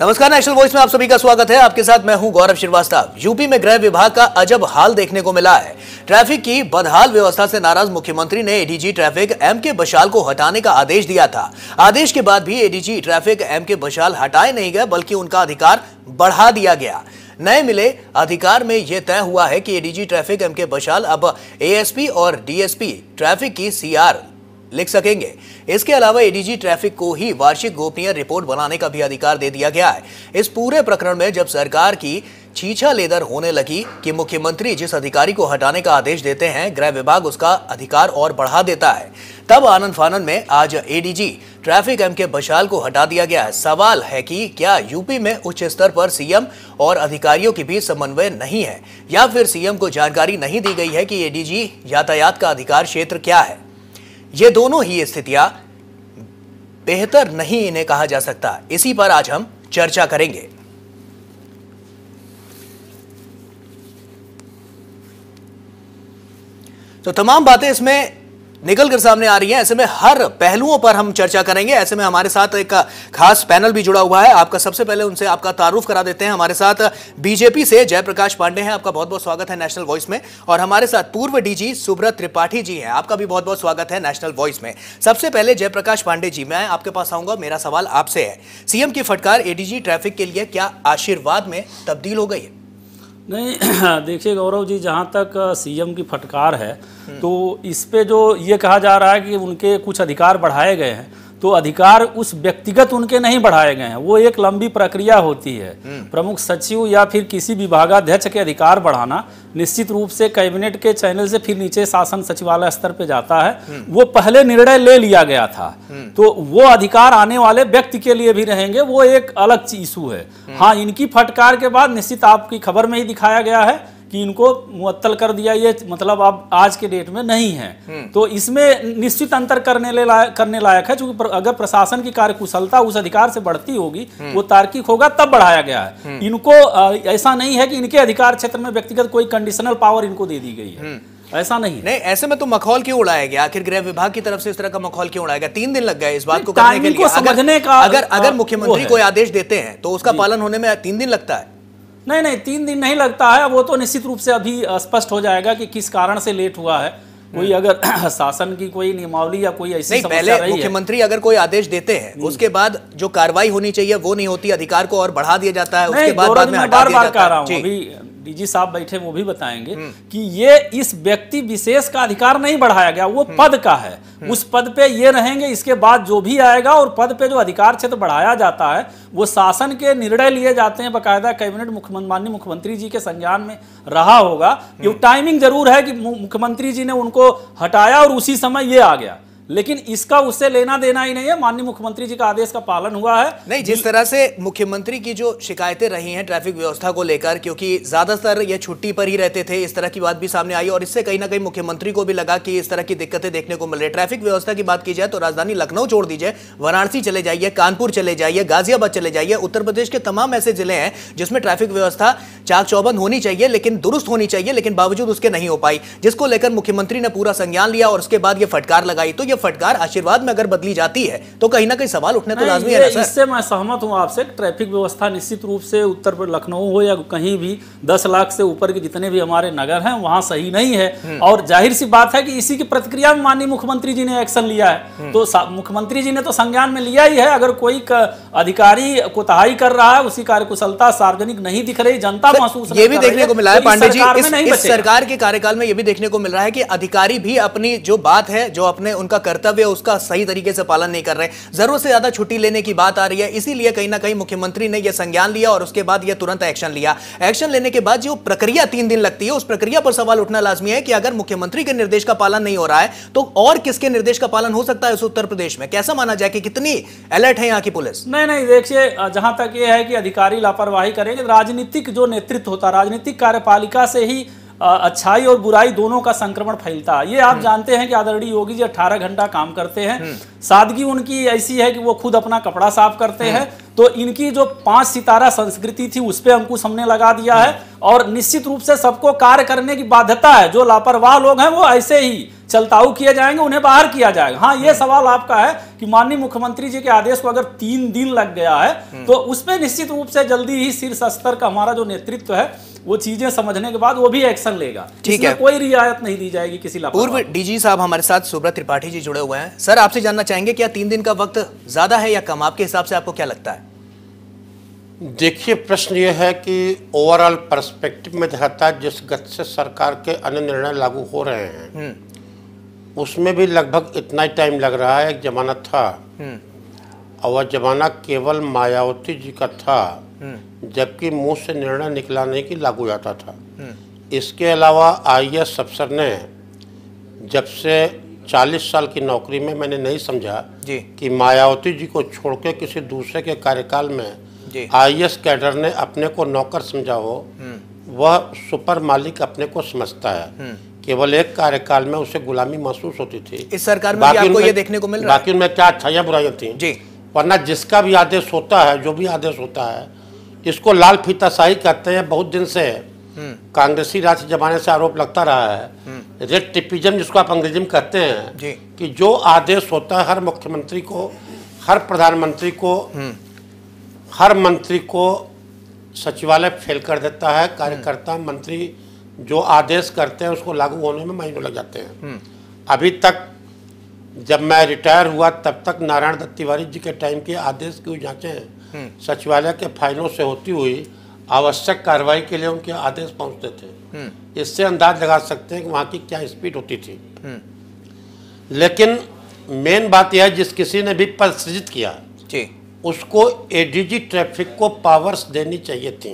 नमस्कार, national voice में आप सभी का स्वागत है। आपके साथ मैं हूं गौरव श्रीवास्तव। यूपी में गृह विभाग का अजब हाल देखने को मिला है। ट्रैफिक की बदहाल व्यवस्था से नाराज मुख्यमंत्री ने एडीजी ट्रैफिक एम.के. बशाल को हटाने का आदेश दिया था। आदेश के बाद भी एडीजी ट्रैफिक एम.के. बशाल हटाए नहीं गए, बल्कि उनका अधिकार बढ़ा दिया गया। नए मिले अधिकार में यह तय हुआ है कि एडीजी ट्रैफिक एम.के. बशाल अब एएसपी और डीएसपी ट्रैफिक की सीआर लिख सकेंगे। इसके अलावा एडीजी ट्रैफिक को ही वार्षिक गोपनीय रिपोर्ट बनाने का भी अधिकार दे दिया गया है। इस पूरे प्रकरण में जब सरकार की छीछा लेदर होने लगी कि मुख्यमंत्री जिस अधिकारी को हटाने का आदेश देते हैं, गृह विभाग उसका अधिकार और बढ़ा देता है, तब आनन फानन में आज एडीजी ट्रैफिक एम.के. बशाल को हटा दिया गया है। सवाल है कि क्या यूपी में उच्च स्तर पर सीएम और अधिकारियों के बीच समन्वय नहीं है, या फिर सीएम को जानकारी नहीं दी गई है कि एडीजी यातायात का अधिकार क्षेत्र क्या है। ये दोनों ही स्थितियां बेहतर नहीं इन्हें कहा जा सकता। इसी पर आज हम चर्चा करेंगे। तो तमाम बातें इसमें निकल कर सामने आ रही हैं। ऐसे में हर पहलुओं पर हम चर्चा करेंगे। ऐसे में हमारे साथ एक खास पैनल भी जुड़ा हुआ है। आपका सबसे पहले उनसे आपका तारुफ करा देते हैं। हमारे साथ बीजेपी से जयप्रकाश पांडे हैं। आपका बहुत बहुत स्वागत है नेशनल वॉइस में। और हमारे साथ पूर्व डीजी सुब्रत त्रिपाठी जी हैं। आपका भी बहुत बहुत स्वागत है नेशनल वॉइस में। सबसे पहले जयप्रकाश पांडे जी, मैं आपके पास आऊंगा। मेरा सवाल आपसे है, सीएम की फटकार एडीजी ट्रैफिक के लिए क्या आशीर्वाद में तब्दील हो गई है? नहीं, देखिए गौरव जी, जहाँ तक सीएम की फटकार है तो इस पे जो ये कहा जा रहा है कि उनके कुछ अधिकार बढ़ाए गए हैं, तो अधिकार उस व्यक्तिगत उनके नहीं बढ़ाए गए हैं। वो एक लंबी प्रक्रिया होती है। प्रमुख सचिव या फिर किसी विभागाध्यक्ष के अधिकार बढ़ाना निश्चित रूप से कैबिनेट के चैनल से फिर नीचे शासन सचिवालय स्तर पे जाता है। वो पहले निर्णय ले लिया गया था, तो वो अधिकार आने वाले व्यक्ति के लिए भी रहेंगे। वो एक अलग इशू है। हाँ, इनकी फटकार के बाद निश्चित आपकी खबर में ही दिखाया गया है कि इनको मुअत्तल कर दिया। ये मतलब अब आज के डेट में नहीं है, तो इसमें निश्चित अंतर करने लायक है। चूंकि अगर प्रशासन की कार्यकुशलता उस अधिकार से बढ़ती होगी, वो तार्किक होगा, तब बढ़ाया गया है। इनको ऐसा नहीं है कि इनके अधिकार क्षेत्र में व्यक्तिगत कोई कंडीशनल पावर इनको दे दी गई है, ऐसा नहीं। नहीं, ऐसे में तो मखौल क्यों उड़ाया गया? आखिर गृह विभाग की तरफ से इस तरह का मखौल क्यों उड़ाया गया? 3 दिन लग गए इस बात को करने के लिए। अगर मुख्यमंत्री कोई आदेश देते हैं तो उसका पालन होने में 3 दिन लगता है। नहीं, 3 दिन नहीं लगता है। वो तो निश्चित रूप से अभी स्पष्ट हो जाएगा कि किस कारण से लेट हुआ है। कोई अगर शासन की कोई नियमावली या कोई ऐसी समस्या रही है। पहले मुख्यमंत्री अगर कोई आदेश देते हैं, उसके बाद जो कार्रवाई होनी चाहिए वो नहीं होती, अधिकार को और बढ़ा दिया जाता है। उसके बाद में हटा दिया जाता है। अभी डीजी साहब बैठे, वो भी बताएंगे कि ये इस व्यक्ति विशेष का अधिकार नहीं बढ़ाया गया, वो पद का है। उस पद पे ये रहेंगे, इसके बाद जो भी आएगा। और पद पे जो अधिकार क्षेत्र बढ़ाया जाता है वो शासन के निर्णय लिए जाते हैं, बकायदा कैबिनेट माननीय मुख्यमंत्री जी के संज्ञान में रहा होगा। ये टाइमिंग जरूर है कि मुख्यमंत्री जी ने उनको हटाया और उसी समय ये आ गया, लेकिन इसका उससे लेना देना ही नहीं है। माननीय मुख्यमंत्री जी का आदेश का पालन हुआ है। नहीं, जिस तरह से मुख्यमंत्री की जो शिकायतें रही हैं ट्रैफिक व्यवस्था को लेकर, क्योंकि ज्यादातर ये छुट्टी पर ही रहते थे, इस तरह की बात भी सामने आई। और इससे कहीं ना कहीं मुख्यमंत्री को भी लगा कि इस तरह की दिक्कतें देखने को मिल रही है। ट्रैफिक व्यवस्था की बात की जाए तो राजधानी लखनऊ छोड़ दीजिए, वाराणसी चले जाइए, कानपुर चले जाइए, गाजियाबाद चले जाइए। उत्तर प्रदेश के तमाम ऐसे जिले हैं जिसमें ट्रैफिक व्यवस्था चाक चौबंद होनी चाहिए, लेकिन दुरुस्त होनी चाहिए, लेकिन बावजूद उसके नहीं हो पाई, जिसको लेकर मुख्यमंत्री ने पूरा संज्ञान लिया और उसके बाद ये फटकार लगाई। तो फटकार आशीर्वाद में अगर बदली जाती है तो कहीं ना कहीं सवाल उठने तो लाजमी है ना सर? इससे मैं सहमत हूं आपसे। ट्रैफिक व्यवस्था निश्चित रूप से उत्तर प्रदेश लखनऊ हो या कहीं भी 10 लाख से ऊपर के जितने भी हमारे नगर हैं वहां सही नहीं है। और जाहिर सी बात है कि इसी की प्रतिक्रिया में माननीय मुख्यमंत्री जी ने एक्शन लिया है। तो मुख्यमंत्री जी ने तो संज्ञान में लिया ही है। अगर कोई अधिकारी कोताही कर रहा है, उसकी कार्यकुशलता सार्वजनिक नहीं दिख रही, जनता महसूस ये भी देखने को मिला है पांडे जी। इस सरकार के कार्यकाल में यह भी देखने को मिल रहा है कि अधिकारी भी अपनी जो बात है, जो अपने उनका कर्तव्य उसका सही तरीके से पालन नहीं कर रहे हैं। जरूरत से ज्यादा छुट्टी लेने की बात आ रही है, इसीलिए कहीं ना कहीं मुख्यमंत्री ने यह संज्ञान लिया और उसके बाद यह तुरंत एक्शन लिया। एक्शन लेने के बाद जो प्रक्रिया 3 दिन लगती है, उस प्रक्रिया पर सवाल उठना लाजमी है कि अगर मुख्यमंत्री के निर्देश का पालन नहीं हो रहा है तो और किसके निर्देश का पालन हो सकता है इस उत्तर प्रदेश में? कैसा माना जाए कि कितनी अलर्ट है यहाँ की पुलिस? नहीं, देखिए, जहां तक यह है कि अधिकारी लापरवाही करेंगे, राजनीतिक जो नेतृत्व होता है, राजनीतिक कार्यपालिका से ही अच्छाई और बुराई दोनों का संक्रमण फैलता है। ये आप जानते हैं कि आदरणीय योगी जी 18 घंटा काम करते हैं। सादगी उनकी ऐसी है कि वो खुद अपना कपड़ा साफ करते हैं। तो इनकी जो 5 सितारा संस्कृति थी उस पर अंकुश हमने लगा दिया है। और निश्चित रूप से सबको कार्य करने की बाध्यता है। जो लापरवाह लोग हैं वो ऐसे ही चलताऊ किए जाएंगे, उन्हें बाहर किया जाएगा। हाँ, ये सवाल आपका है कि माननीय मुख्यमंत्री जी के आदेश को अगर 3 दिन लग गया है तो उसमें निश्चित रूप से जल्दी ही शीर्ष स्तर का हमारा जो नेतृत्व है वो चीजें समझने के बाद वो भी एक्शन लेगा। ठीक है, कोई रियायत नहीं दी जाएगी किसी लाभ। पूर्व डीजी साहब हमारे साथ सुब्रत त्रिपाठी जी जुड़े हुए हैं। सर, आपसे जानना चाहेंगे क्या 3 दिन का वक्त ज्यादा है या कम? आपके हिसाब से आपको क्या लगता है? देखिए, प्रश्न ये है कि ओवरऑल पर्सपेक्टिव में दिखाता जिस गत से सरकार के अन्य निर्णय लागू हो रहे हैं उसमें भी लगभग इतना ही टाइम लग रहा है। एक जमाना था और वह जमाना केवल मायावती जी का था, जबकि मुंह से निर्णय निकलाने की लागू जाता था। इसके अलावा आईएएस अफसर ने जब से 40 साल की नौकरी में मैंने नहीं समझा कि मायावती जी को छोड़कर किसी दूसरे के कार्यकाल में आईएएस कैडर ने अपने को नौकर समझा हो। वह सुपर मालिक अपने को समझता है। केवल एक कार्यकाल में उसे गुलामी महसूस होती थी। इस सरकार में भी आपको ये देखने को मिल रहा है। बाकी उनमें क्या अच्छाइयाँ बुराइयाँ थी जी, वरना जिसका भी आदेश होता है, जो भी आदेश होता है, इसको लाल फीताशाही कहते हैं। बहुत दिन से कांग्रेसी राज जमाने से आरोप लगता रहा है, रेड टेपिज्म जिसको आप अंग्रेजी में कहते हैं, कि जो आदेश होता है हर मुख्यमंत्री को, हर प्रधानमंत्री को, हर मंत्री को सचिवालय फेल कर देता है। कार्यकर्ता मंत्री जो आदेश करते हैं उसको लागू होने में महीनों लग जाते हैं। अभी तक जब मैं रिटायर हुआ तब तक नारायण दत्त तिवारी जी के टाइम के आदेश की जाँचें सचिवालय के फाइलों से होती हुई आवश्यक कार्रवाई के लिए उनके आदेश पहुंचते थे। इससे अंदाज लगा सकते हैं कि वहाँ की क्या स्पीड होती थी। लेकिन मेन बात यह है, जिस किसी ने भी पद सृजित किया उसको एडीजी ट्रैफिक को पावर्स देनी चाहिए थी।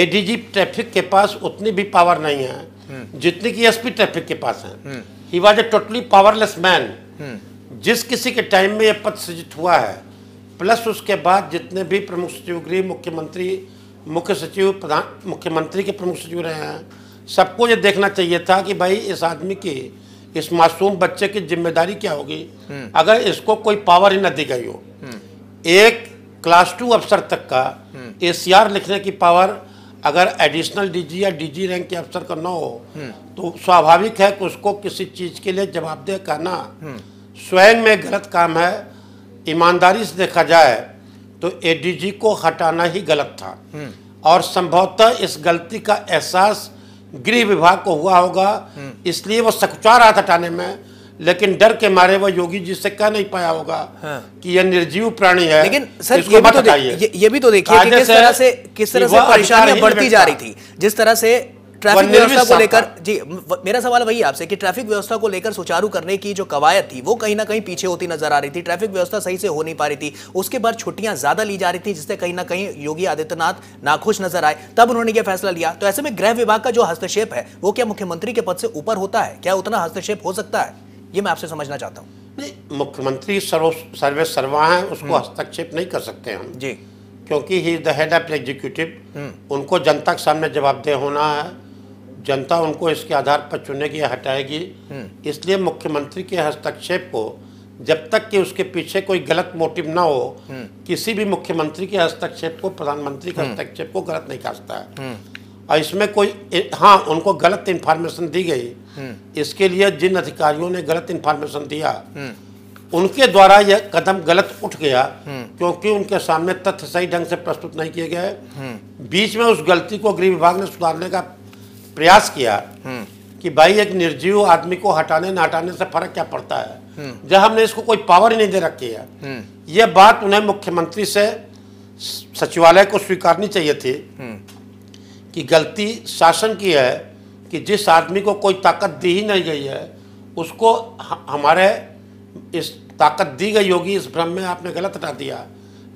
एडीजी ट्रैफिक के पास उतनी भी पावर नहीं है जितनी कि एसपी ट्रैफिक के पास है। He was a totally powerless man. जिस किसी के टाइम में यह पद सृजित हुआ है, प्लस उसके बाद जितने भी प्रमुख सचिव गृह, मुख्यमंत्री, मुख्य सचिव, प्रधान मुख्यमंत्री के प्रमुख सचिव रहे हैं, सबको ये देखना चाहिए था कि भाई इस आदमी की, इस मासूम बच्चे की जिम्मेदारी क्या होगी अगर इसको कोई पावर ही न दी गई हो। एक क्लास 2 अफसर तक का एसीआर लिखने की पावर अगर एडिशनल डीजी या डीजी रैंक के अफसर का न हो तो स्वाभाविक है कि उसको किसी चीज़ के लिए जवाबदेह कहना स्वयं में गलत काम है। ईमानदारी से देखा जाए तो एडीजी को हटाना ही गलत था और संभवतः इस गलती का एहसास गृह विभाग को हुआ होगा, इसलिए वो सकुचा रहा था हटाने में, लेकिन डर के मारे वह योगी जी से कह नहीं पाया होगा कि यह निर्जीव प्राणी है। लेकिन सर, ये भी तो देखिए किस तरह से परेशानियां बढ़ती जा रही थी, जिस तरह से ट्रैफिक व्यवस्था को लेकर। जी, मेरा सवाल वही आपसे कि ट्रैफिक व्यवस्था को लेकर सुचारू करने की जो कवायद थी वो कहीं ना कहीं पीछे होती नजर आ रही थी। ट्रैफिक व्यवस्था सही से हो नहीं पा रही थी। उसके बाद छुट्टियां ज्यादा ली जा रही थी, जिससे कहीं ना कहीं योगी आदित्यनाथ नाखुश नजर आए। तब उन्होंने यह फैसला लिया। तो ऐसे में गृह विभाग का जो हस्तक्षेप है वो क्या मुख्यमंत्री के पद से ऊपर होता है? क्या उतना हस्तक्षेप हो सकता है? ये मैं आपसे समझना चाहता हूँ। नहीं, मुख्यमंत्री सर्वे सर्वा है, उसको हस्तक्षेप नहीं कर सकते हम जी, क्योंकि he is the head of executive. उनको जनता के सामने जवाबदेह होना है। जनता उनको इसके आधार पर चुनेगी या हटाएगी। इसलिए मुख्यमंत्री के हस्तक्षेप को, जब तक कि उसके पीछे कोई गलत मोटिव ना हो, किसी भी मुख्यमंत्री के हस्तक्षेप को, प्रधानमंत्री के हस्तक्षेप को गलत नहीं कहा जाता है। और इसमें कोई, हाँ, उनको गलत इन्फॉर्मेशन दी गई, इसके लिए जिन अधिकारियों ने गलत इन्फॉर्मेशन दिया उनके द्वारा यह कदम गलत उठ गया, क्योंकि उनके सामने तथ्य सही ढंग से प्रस्तुत नहीं किए गए। बीच में उस गलती को गृह विभाग ने सुधारने का प्रयास किया कि भाई एक निर्जीव आदमी को हटाने न हटाने से फर्क क्या पड़ता है जब हमने इसको कोई पावर ही नहीं दे रखी है। यह बात उन्हें मुख्यमंत्री से, सचिवालय को स्वीकारनी चाहिए थी कि गलती शासन की है कि जिस आदमी को कोई ताकत दी ही नहीं गई है उसको हमारे इस ताकत दी गई होगी, इस भ्रम में आपने गलत हटा दिया।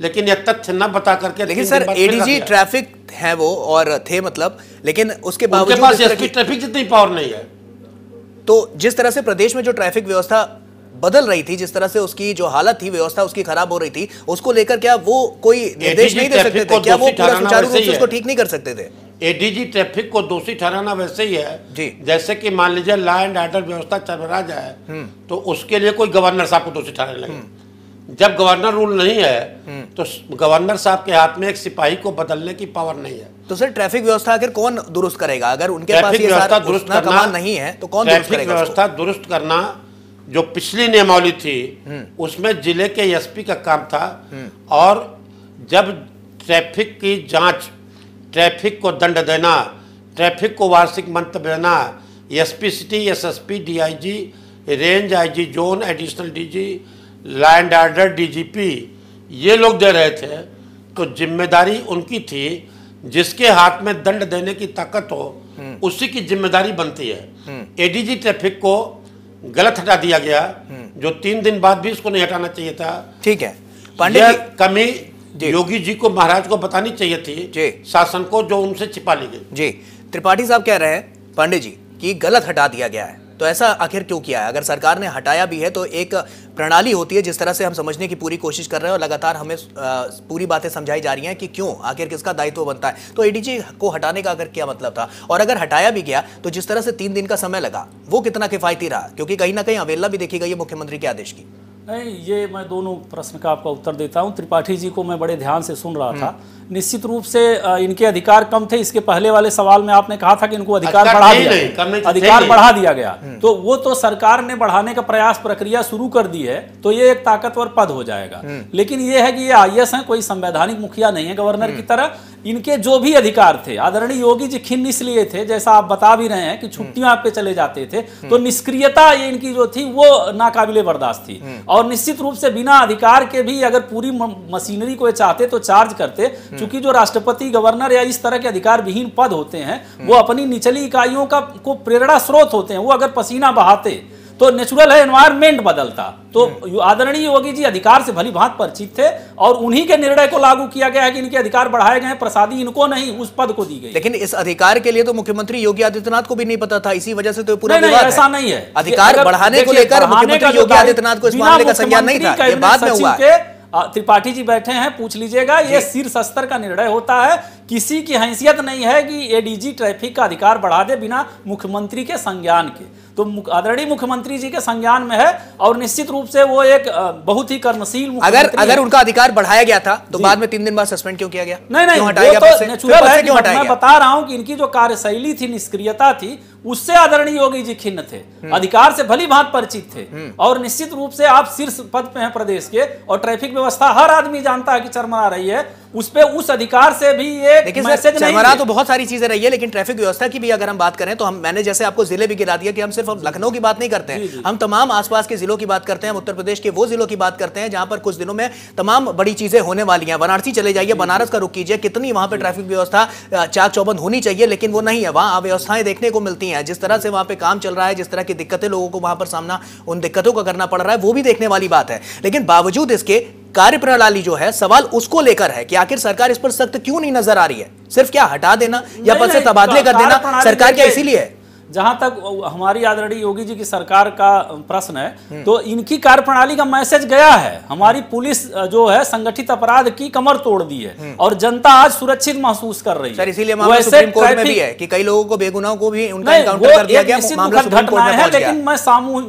लेकिन यह तथ्य न बता करके। लेकिन सर, एडीजी ट्रैफिक है वो, और थे मतलब, लेकिन उसके बावजूद उनके पास एसपी ट्रैफिक जितनी पावर नहीं है। तो जिस तरह से प्रदेश में जो ट्रैफिक व्यवस्था बदल रही थी, जिस तरह से उसकी जो हालत थी, व्यवस्था उसकी खराब हो रही थी, उसको लेकर क्या वो कोई निर्देश नहीं दे सकते थे? क्या वो पूरा सुचारू रूप से उसको ठीक नहीं कर सकते थे? एडीजी ट्रैफिक को दोषी ठहराना वैसे ही है जैसे कि मान लीजिए लॉ एंड ऑर्डर व्यवस्था चरमरा जाए तो उसके लिए कोई गवर्नर साहब को दोषी ठहराने लगे। जब गवर्नर रूल नहीं है तो गवर्नर साहब के हाथ में एक सिपाही को बदलने की पावर नहीं है। तो सर ट्रैफिक व्यवस्था आखिर कौन दुरुस्त करेगा? अगर उनके पास ये सारा दुरुस्त करना कमान नहीं है तो कौन दुरुस्त करेगा? व्यवस्था दुरुस्त करना जो पिछली नियमावली थी उसमें जिले के एसपी का काम था, और जब ट्रैफिक की जांच, ट्रैफिक को दंड देना, ट्रैफिक को वार्षिक मंतव्य देना, SP city, SSP, DIG, range IG zone, additional DG, law and order DGP, ये लोग दे रहे थे तो जिम्मेदारी उनकी थी। जिसके हाथ में दंड देने की ताकत हो उसी की जिम्मेदारी बनती है। एडीजी ट्रैफिक को गलत हटा दिया गया, जो 3 दिन बाद भी इसको नहीं हटाना चाहिए था। ठीक है, पांडे कमी योगी जी को, महाराज को बतानी चाहिए थी, शासन को, जो उनसे छिपा ली गई। जी, त्रिपाठी साहब कह रहे हैं पांडे जी कि गलत हटा दिया गया है, तो ऐसा आखिर क्यों किया है? अगर सरकार ने हटाया भी है तो एक प्रणाली होती है, जिस तरह से हम समझने की पूरी कोशिश कर रहे हैं और लगातार हमें पूरी बातें समझाई जा रही हैं कि क्यों, आखिर किसका दायित्व बनता है। तो एडीजी को हटाने का अगर क्या मतलब था, और अगर हटाया भी गया तो जिस तरह से 3 दिन का समय लगा वो कितना किफायती रहा, क्योंकि कहीं ना कहीं अवेलना भी देखी गई है मुख्यमंत्री के आदेश की। नहीं, ये मैं दोनों प्रश्न का आपका उत्तर देता हूँ। त्रिपाठी जी को मैं बड़े ध्यान से सुन रहा था। निश्चित रूप से इनके अधिकार कम थे। इसके पहले वाले सवाल में आपने कहा था कि इनको अधिकार बढ़ा दिया गया, अधिकार बढ़ा दिया गया, तो वो तो सरकार ने बढ़ाने का प्रयास प्रक्रिया शुरू कर दी है, तो ये एक ताकतवर पद हो जाएगा। लेकिन ये है कि ये आईएएस हैं, कोई संवैधानिक मुखिया नहीं है गवर्नर की तरह। इनके जो भी अधिकार थे, आदरणीय योगी जी खिन्न इसलिए थे, जैसा आप बता भी रहे हैं कि छुट्टियां आप पे चले जाते थे, तो निष्क्रियता ये इनकी जो थी वो नाकाबिले बर्दाश्त थी। और निश्चित रूप से बिना अधिकार के भी अगर पूरी मशीनरी को चाहते तो चार्ज करते, क्योंकि जो राष्ट्रपति, गवर्नर या इस तरह के अधिकार विहीन पद होते हैं वो अपनी निचली इकाइयों का को प्रेरणा स्रोत होते हैं। वो अगर पसीना बहाते तो नेचुरल है एनवायरमेंट बदलता। तो आदरणीय योगी जी अधिकार से भली भांति परिचित थे और उन्हीं के निर्णय को लागू किया गया है कि इनके अधिकार बढ़ाए गए हैं, प्रसादी इनको नहीं, उस पद को दी गई। लेकिन इस अधिकार के लिए तो मुख्यमंत्री योगी आदित्यनाथ को भी नहीं पता था, इसी वजह से तो पूरा विवाद है। ऐसा नहीं है, अधिकार बढ़ाने को लेकर मुख्यमंत्री योगी आदित्यनाथ को इस मामले का संज्ञान नहीं था, ये बाद में हुआ। त्रिपाठी जी बैठे हैं, पूछ लीजिएगा। ये शीर्ष स्तर का निर्णय होता है, किसी की हैसियत नहीं है कि एडीजी ट्रैफिक का अधिकार बढ़ा दे बिना मुख्यमंत्री के संज्ञान के। तो आदरणीय मुख्यमंत्री जी के संज्ञान में है और निश्चित रूप से वो एक बहुत ही कर्मशील। अगर उनका अधिकार बढ़ाया गया था तो बाद में 3 दिन बाद सस्पेंड क्यों किया गया? नहीं, मैं बता रहा हूँ कि इनकी जो कार्यशैली थी, निष्क्रियता थी, उससे आदरणीय योगी जी खिन्न थे। अधिकार से भली भांति परिचित थे और निश्चित रूप से आप शीर्ष पद पे हैं प्रदेश के, और ट्रैफिक व्यवस्था हर आदमी जानता है कि चरमरा रही है। उस पे उस अधिकार से भी ये मैसेज नहीं है। तो बहुत सारी चीजें रही है, लेकिन ट्रैफिक व्यवस्था की भी अगर हम बात करें तो हम, मैंने जैसे आपको जिले भी गिरा दिया कि हम सिर्फ लखनऊ की बात नहीं करते हैं, हम तमाम आसपास के जिलों की बात करते हैं, उत्तर प्रदेश के वो जिलों की बात करते हैं जहां पर कुछ दिनों में तमाम बड़ी चीजें होने वाली हैं। वाराणसी चले जाइए, बनारस का रुख कीजिए, कितनी वहां पर ट्रैफिक व्यवस्था चाक चौबंद होनी चाहिए, लेकिन वो नहीं है। वहां अव्यवस्थाएं देखने को मिलती हैं, जिस तरह से वहां पर काम चल रहा है, जिस तरह की दिक्कतें लोगों को वहां पर सामना, उन दिक्कतों का करना पड़ रहा है, वो भी देखने वाली बात है। लेकिन बावजूद इसके कार्यप्रणाली जो है, सवाल उसको लेकर है कि आखिर सरकार इस पर सख्त क्यों नहीं नजर आ रही है? सिर्फ क्या हटा देना या पद से तबादले कर देना सरकार क्या इसीलिए है? जहां तक हमारी आदरणीय योगी जी की सरकार का प्रश्न है, तो इनकी कार्यप्रणाली का मैसेज गया है। हमारी पुलिस जो है संगठित अपराध की कमर तोड़ दी है और जनता आज सुरक्षित महसूस कर रही है। सर, इसीलिए मामला सुप्रीम कोर्ट में भी है कि कई लोगों को, बेगुनाहों को भी उनका एनकाउंटर कर दिया गया, मामला सुप्रीम कोर्ट में पहुंच गया। लेकिन मैं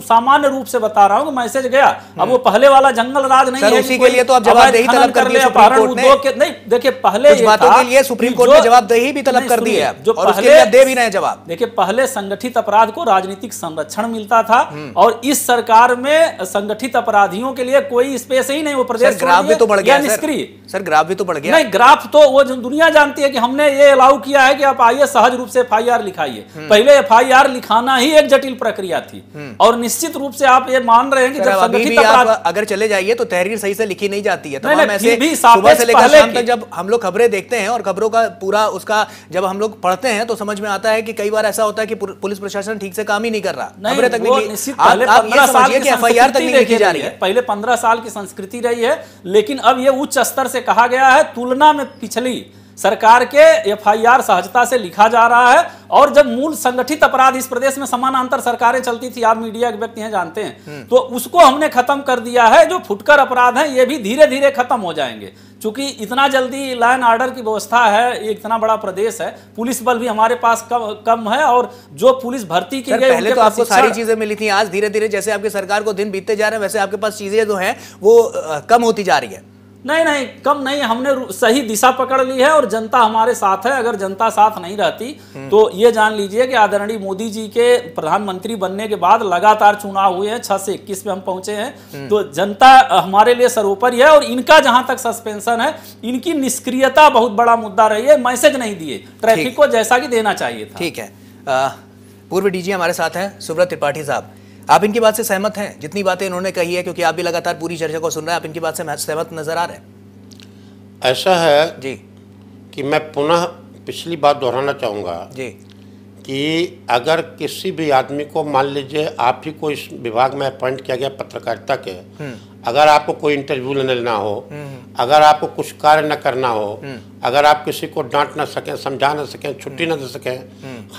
सामान्य रूप से बता रहा हूँ, मैसेज गया। अब वो पहले वाला जंगल राज नहीं है, उसी के लिए तो आप जवाबदेही तलब कर ली है सुप्रीम कोर्ट ने। नहीं, देखिए पहले बातों के लिए सुप्रीम कोर्ट ने जवाबदेही भी तलब कर दी है और उसके लिए दे भी रहे हैं जवाब। देखिए पहले संगठित अपराध को राजनीतिक संरक्षण मिलता था और इस सरकार में संगठित अपराधियों के लिए कोई स्पेस ही नहीं। वो प्रदेश ग्राफ भी तो बढ़ गया निष्क्रिय। सर ग्राफ भी तो बढ़ गया। नहीं, ग्राफ तो वो दुनिया जानती है कि हमने ये अलाउ किया है कि आप आइए सहज रूप से एफआईआर लिखाइए। पहले एफआईआर लिखाना ही एक जटिल प्रक्रिया थी और निश्चित रूप से आप ये मान रहे हैं कि जब संगठित अपराध, अगर चले जाइए तो तहरीर सही से लिखी नहीं जाती है। जब हम लोग खबरें देखते हैं और खबरों का पूरा उसका जब हम लोग पढ़ते हैं तो समझ में आता है कि कई बार ऐसा होता है कि पुलिस प्रशासन ठीक से काम ही नहीं कर रहा। नहीं, तक वो निश्चित पहले 15 साल की एफआईआर तक नहीं लिखी जा रही है। पहले 15 साल की संस्कृति रही है, लेकिन अब ये उच्च स्तर से कहा गया है, तुलना में पिछली सरकार के एफआईआर सहजता से लिखा जा रहा है। और जब मूल संगठित अपराध इस प्रदेश में समानांतर सरकारें चलती थी, आप मीडिया के व्यक्ति हैं जानते हैं, तो उसको हमने खत्म कर दिया है। जो फुटकर अपराध हैं ये भी धीरे धीरे खत्म हो जाएंगे, क्योंकि इतना जल्दी लॉ एंड ऑर्डर की व्यवस्था है, इतना बड़ा प्रदेश है, पुलिस बल भी हमारे पास कम है और जो पुलिस भर्ती की गई पहले तो आपको सारी चीजें मिली थी, आज धीरे धीरे जैसे आपकी सरकार को दिन बीतते जा रहे हैं वैसे आपके पास चीजें जो है वो कम होती जा रही है। नहीं नहीं कम नहीं, हमने सही दिशा पकड़ ली है और जनता हमारे साथ है। अगर जनता साथ नहीं रहती तो ये जान लीजिए कि आदरणीय मोदी जी के प्रधानमंत्री बनने के बाद लगातार चुनाव हुए हैं, 6 से 21 में हम पहुंचे हैं, तो जनता हमारे लिए सर्वोपरि है। और इनका जहां तक सस्पेंशन है, इनकी निष्क्रियता बहुत बड़ा मुद्दा रही है, मैसेज नहीं दिए ट्रैफिक को जैसा कि देना चाहिए था। ठीक है, पूर्व डीजी हमारे साथ हैं सुब्रत त्रिपाठी साहब, आप इनकी बात से सहमत हैं जितनी बातें इन्होंने कही है, क्योंकि आप भी लगातार पूरी चर्चा को सुन रहे हैं, आप इनकी बात से सहमत नजर आ रहे हैं? ऐसा है जी कि मैं पुनः पिछली बात दोहराना चाहूँगा जी कि अगर किसी भी आदमी को, मान लीजिए आप ही को इस विभाग में अपॉइंट किया गया पत्रकारिता के, अगर आपको कोई इंटरव्यू लेना हो, अगर आपको कुछ कार्य न करना हो, अगर आप किसी को डांट ना सकें, समझा ना सकें, छुट्टी ना दे सकें,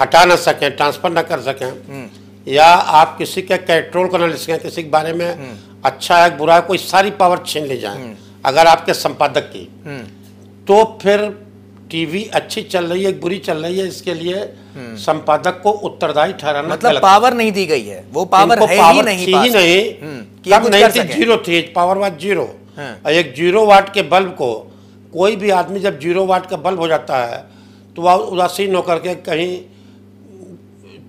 हटा ना सकें, ट्रांसफर ना कर सकें, या आप किसी के कंट्रोल करना ले सकें, किसी के बारे में अच्छा है बुरा है, कोई सारी पावर छीन ले जाए अगर आपके संपादक की, तो फिर टीवी अच्छी चल रही है बुरी चल रही है, इसके लिए संपादक को उत्तरदायी ठहराना, मतलब पावर नहीं दी गई है, वो पावर है ही नहीं, तब नहीं थी, जीरो थी, पावर वाट जीरो। एक 0 वाट के बल्ब को कोई भी आदमी जब 0 वाट का बल्ब हो जाता है तो वह उदासीन होकर के कहीं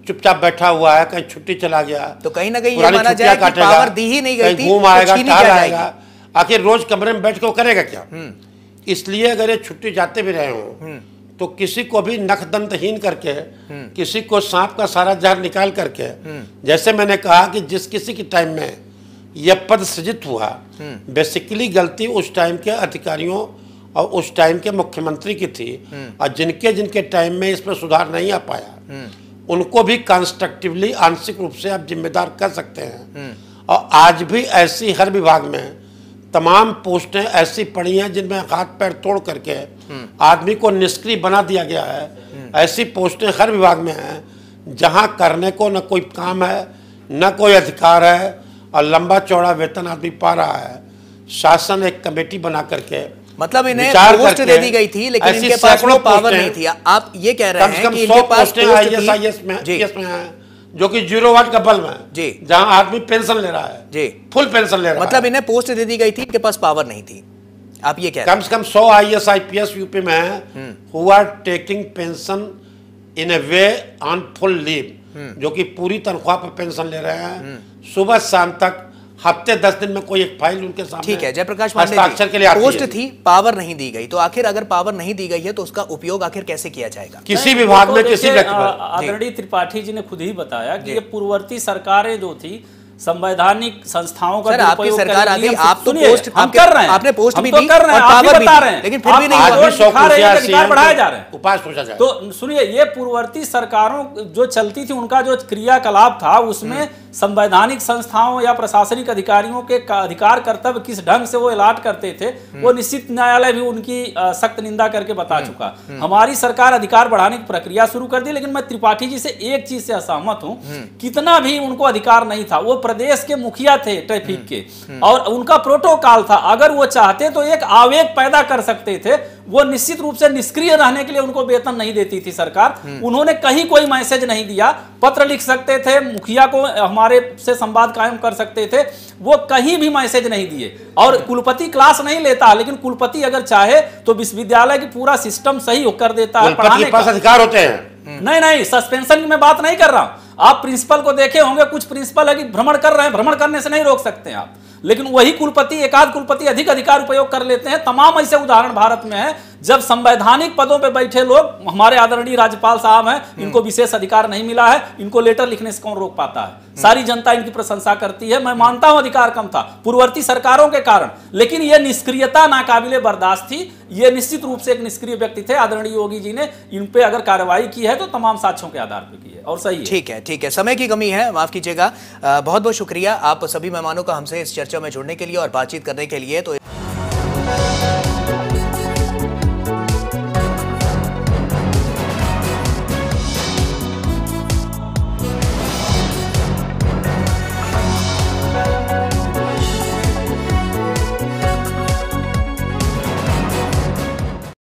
चुपचाप बैठा हुआ है, कहीं छुट्टी चला गया, तो कहीं ना कहीं ये माना जाए कि पावर दी ही नहीं गई थी, घूम आएगा, टहल आएगा, आखिर रोज कमरे में बैठ के वो करेगा क्या? इसलिए अगर ये छुट्टी जाते भी रहे हो तो किसी को भी नखदंतहीन करके, किसी को सांप का सारा जहर निकाल करके, जैसे मैंने कहा कि जिस किसी के टाइम में यह पद सृजित हुआ, बेसिकली गलती उस टाइम के अधिकारियों और उस टाइम के मुख्यमंत्री की थी, और जिनके जिनके टाइम में इसमें सुधार नहीं आ पाया उनको भी कंस्ट्रक्टिवली आंशिक रूप से आप जिम्मेदार कर सकते हैं। और आज भी ऐसी हर विभाग में तमाम पोस्टें ऐसी पड़ी हैं जिनमें हाथ पैर तोड़ करके आदमी को निष्क्रिय बना दिया गया है। ऐसी पोस्टें हर विभाग में हैं जहां करने को न कोई काम है न कोई अधिकार है, और लंबा चौड़ा वेतन आदमी पा रहा है। शासन एक कमेटी बना करके, मतलब इन्हें पोस्ट दे दी गई थी लेकिन इनके पास वो पावर नहीं थी। आप ये कह रहे हैं कि इनके पास आईएएस में है जो कि 0 वाट का बल्ब है जी, जहां आदमी पेंशन ले रहा है जी, फुल पेंशन ले रहा है, मतलब इन्हें पोस्ट दे दी गई थी, इनके पास पावर नहीं थी। आप ये कह रहे हैं कम से कम 100 IAS IPS यूपी में है who are taking pension in a way on full leave, जो कि पूरी तनख्वाह पर पेंशन ले रहे हैं, सुबह शाम तक, हफ्ते 10 दिन में कोई एक फाइल उनके सामने। ठीक है, जयप्रकाश पांडे के लिए पोस्ट थी, पावर नहीं दी गई, तो आखिर अगर पावर नहीं दी गई है तो उसका उपयोग आखिर कैसे किया जाएगा किसी विभाग में, किसी व्यक्ति पर? आदरणीय त्रिपाठी जी ने खुद ही बताया कि ये पूर्ववर्ती सरकारें जो थी संवैधानिक संस्थाओं का आपकी सरकार आ गई, आप तो पोस्ट हम कर रहे हैं, आपने पोस्ट भी दी और पावर भी बता रहे हैं, लेकिन फिर भी नहीं बढ़ाया जा रहा है, उपाय सोचा जाए। तो सुनिए, ये पूर्ववर्ती सरकारों जो चलती थी उनका जो क्रियाकलाप था उसमें संवैधानिक संस्थाओं या प्रशासनिक अधिकारियों के अधिकार कर्तव्य किस ढंग से वो एलाट करते थे, वो निश्चित न्यायालय भी उनकी सख्त निंदा करके बता चुका। हमारी सरकार अधिकार बढ़ाने की प्रक्रिया शुरू कर दी, लेकिन मैं त्रिपाठी जी से एक चीज से असहमत हूँ, कितना भी उनको अधिकार नहीं था, वो प्रदेश के मुखिया थे ट्रैफिक के और उनका प्रोटोकॉल था, अगर वो चाहते तो एक आवेग पैदा कर सकते थे। वो निश्चित रूप से निष्क्रिय रहने के लिए उनको वेतन नहीं देती थी सरकार, उन्होंने कहीं कोई मैसेज नहीं दिया, पत्र लिख सकते थे, मुखिया को हमारे से संवाद कायम कर सकते थे, वो कहीं भी मैसेज नहीं दिए। और कुलपति क्लास नहीं लेता, लेकिन कुलपति अगर चाहे तो विश्वविद्यालय की पूरा सिस्टम सही कर देता है, पढ़ाने के पास अधिकार होते हैं। नहीं नहीं, सस्पेंशन की मैं बात नहीं कर रहा हूं, आप प्रिंसिपल को देखे होंगे, कुछ प्रिंसिपल है कि भ्रमण कर रहे हैं, भ्रमण करने से नहीं रोक सकते हैं आप, लेकिन वही कुलपति एकाध कुलपति अधिक अधिकार उपयोग कर लेते हैं। तमाम ऐसे उदाहरण भारत में है जब संवैधानिक पदों पे बैठे लोग, हमारे आदरणीय राज्यपाल साहब हैं, इनको विशेष अधिकार नहीं मिला है, इनको लेटर लिखने से कौन रोक पाता है? सारी जनता इनकी प्रशंसा करती है। मैं मानता हूं अधिकार कम था पूर्ववर्ती सरकारों के कारण, लेकिन यह निष्क्रियता नाकाबिले बर्दाश्त थी। ये निश्चित रूप से एक निष्क्रिय व्यक्ति थे, आदरणीय योगी जी ने इन पे अगर कार्रवाई की है तो तमाम साक्ष्यों के आधार पर की है और सही। ठीक है, ठीक है, समय की कमी है, माफ कीजिएगा। बहुत बहुत शुक्रिया आप सभी मेहमानों का हमसे इस चर्चा में जुड़ने के लिए और बातचीत करने के लिए। तो